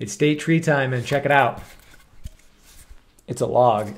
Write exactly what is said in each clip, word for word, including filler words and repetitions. It's state tree time, and check it out. It's a log.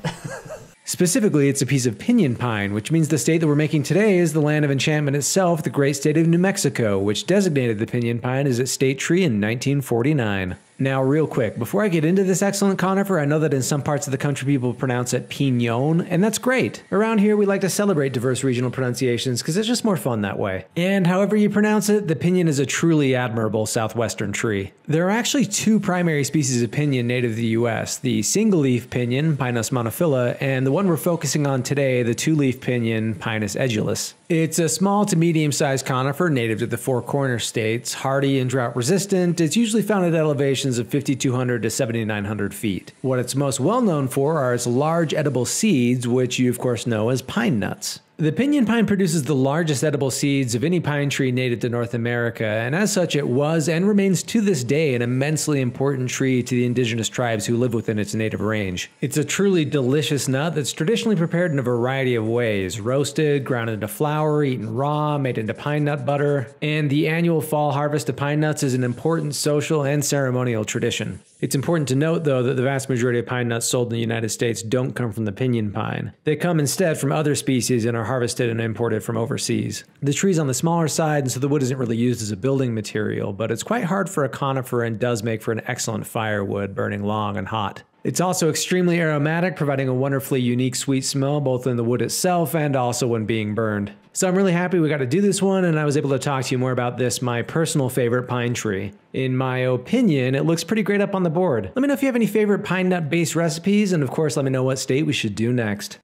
Specifically, it's a piece of piñon pine, which means the state that we're making today is the land of enchantment itself, the great state of New Mexico, which designated the piñon pine as its state tree in nineteen forty-nine. Now, real quick, before I get into this excellent conifer, I know that in some parts of the country people pronounce it piñon, and that's great. Around here, we like to celebrate diverse regional pronunciations because it's just more fun that way. And however you pronounce it, the piñon is a truly admirable southwestern tree. There are actually two primary species of piñon native to the U S, the single-leaf piñon, Pinus monophylla, and the one we're focusing on today, the two-leaf piñon, Pinus edulis. It's a small to medium-sized conifer native to the Four Corners states, hardy and drought-resistant. It's usually found at elevations of fifty-two hundred to seventy-nine hundred feet. What it's most well known for are its large edible seeds, which you of course know as pine nuts. The piñon pine produces the largest edible seeds of any pine tree native to North America, and as such it was and remains to this day an immensely important tree to the indigenous tribes who live within its native range. It's a truly delicious nut that's traditionally prepared in a variety of ways: roasted, ground into flour, eaten raw, made into pine nut butter, and the annual fall harvest of pine nuts is an important social and ceremonial tradition. It's important to note, though, that the vast majority of pine nuts sold in the United States don't come from the piñon pine. They come instead from other species and are harvested and imported from overseas. The tree's on the smaller side, and so the wood isn't really used as a building material, but it's quite hard for a conifer and does make for an excellent firewood, burning long and hot. It's also extremely aromatic, providing a wonderfully unique sweet smell both in the wood itself and also when being burned. So I'm really happy we got to do this one, and I was able to talk to you more about this, my personal favorite pine tree. In my opinion, it looks pretty great up on the board. Let me know if you have any favorite pine nut based recipes, and of course let me know what state we should do next.